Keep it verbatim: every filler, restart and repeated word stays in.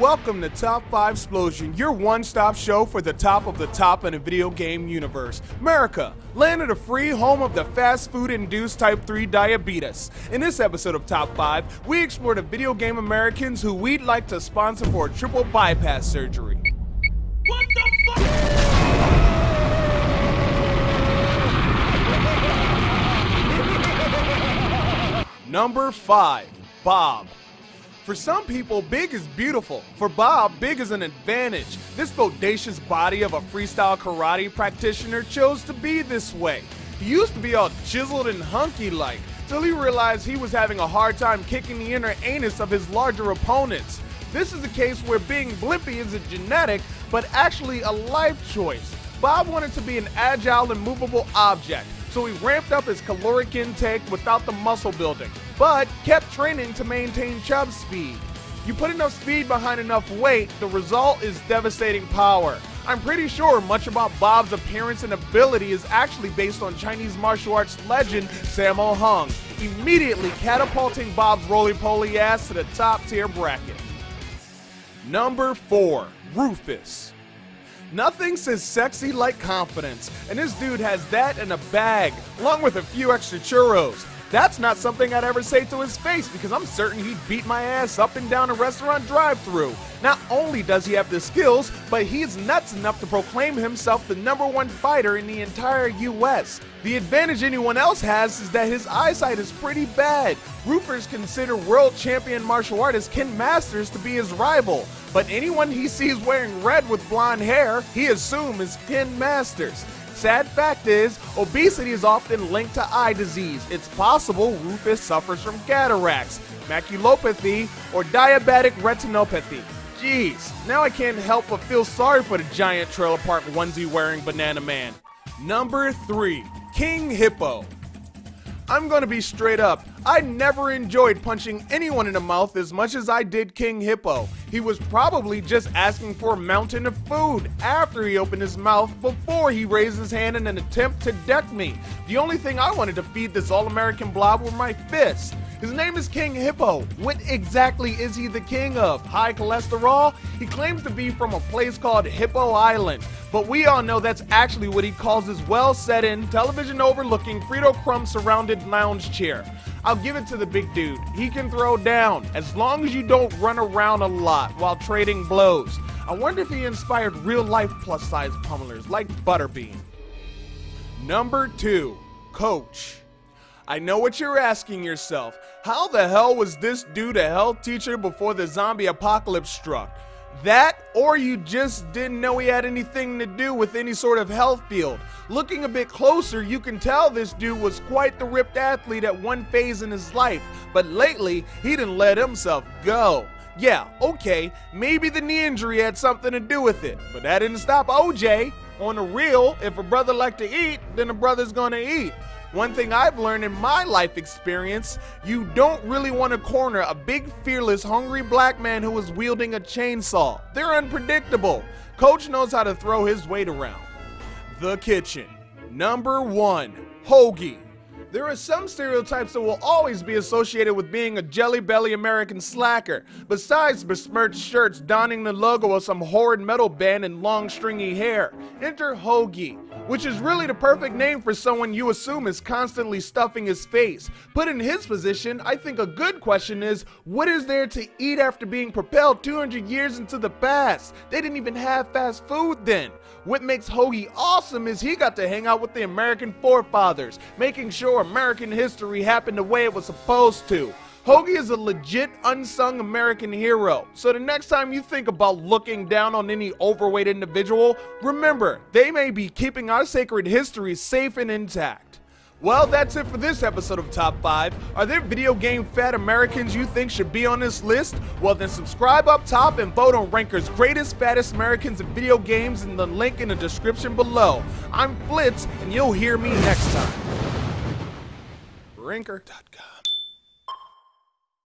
Welcome to Top Five Explosion, your one-stop show for the top of the top in the video game universe. America, land of the free, home of the fast food-induced type three diabetes. In this episode of Top Five, we explore the video game Americans who we'd like to sponsor for a triple bypass surgery. What the fuck? Number five, Bob. For some people, big is beautiful. For Bob, big is an advantage. This bodacious body of a freestyle karate practitioner chose to be this way. He used to be all chiseled and hunky-like, till he realized he was having a hard time kicking the inner anus of his larger opponents. This is a case where being blimpy isn't genetic, but actually a life choice. Bob wanted to be an agile and movable object, so he ramped up his caloric intake without the muscle building, but kept training to maintain chub speed. You put enough speed behind enough weight, the result is devastating power. I'm pretty sure much about Bob's appearance and ability is actually based on Chinese martial arts legend Sammo Hung, immediately catapulting Bob's roly-poly ass to the top-tier bracket. Number four, Rufus. Nothing says sexy like confidence, and this dude has that in a bag, along with a few extra churros. That's not something I'd ever say to his face, because I'm certain he'd beat my ass up and down a restaurant drive-thru. Not only does he have the skills, but he's nuts enough to proclaim himself the number one fighter in the entire U S The advantage anyone else has is that his eyesight is pretty bad. Rufus considered world champion martial artist Ken Masters to be his rival, but anyone he sees wearing red with blonde hair, he assumes is Ken Masters. Sad fact is, obesity is often linked to eye disease. It's possible Rufus suffers from cataracts, maculopathy, or diabetic retinopathy. Jeez, now I can't help but feel sorry for the giant trailer park onesie-wearing banana man. Number three, King Hippo. I'm gonna be straight up. I never enjoyed punching anyone in the mouth as much as I did King Hippo. He was probably just asking for a mountain of food after he opened his mouth before he raised his hand in an attempt to deck me. The only thing I wanted to feed this all-American blob were my fists. His name is King Hippo. What exactly is he the king of? High cholesterol? He claims to be from a place called Hippo Island, but we all know that's actually what he calls his well-set-in, television-overlooking, Frito Crumb-surrounded lounge chair. I'll give it to the big dude. He can throw down, as long as you don't run around a lot while trading blows. I wonder if he inspired real-life plus-size pummelers like Butterbean. Number two, Coach. I know what you're asking yourself. How the hell was this dude a health teacher before the zombie apocalypse struck? That, or you just didn't know he had anything to do with any sort of health field. Looking a bit closer, you can tell this dude was quite the ripped athlete at one phase in his life, but lately, he didn't let himself go. Yeah, okay, maybe the knee injury had something to do with it, but that didn't stop O J. On the real, if a brother likes to eat, then a brother's gonna eat. One thing I've learned in my life experience, you don't really want to corner a big, fearless, hungry black man who is wielding a chainsaw. They're unpredictable. Coach knows how to throw his weight around. The kitchen. Number one, Hoagie. There are some stereotypes that will always be associated with being a jelly-belly American slacker. Besides besmirched shirts donning the logo of some horrid metal band and long stringy hair, enter Hoagie, which is really the perfect name for someone you assume is constantly stuffing his face. Put in his position, I think a good question is, what is there to eat after being propelled two hundred years into the past? They didn't even have fast food then. What makes Hoagie awesome is he got to hang out with the American forefathers, making sure American history happened the way it was supposed to. Hoagie is a legit unsung American hero, so the next time you think about looking down on any overweight individual, remember, they may be keeping our sacred history safe and intact. Well, that's it for this episode of Top Five. Are there video game fat Americans you think should be on this list? Well then subscribe up top and vote on Ranker's greatest fattest Americans in video games in the link in the description below. I'm Flitz, and you'll hear me next time. Ranker dot com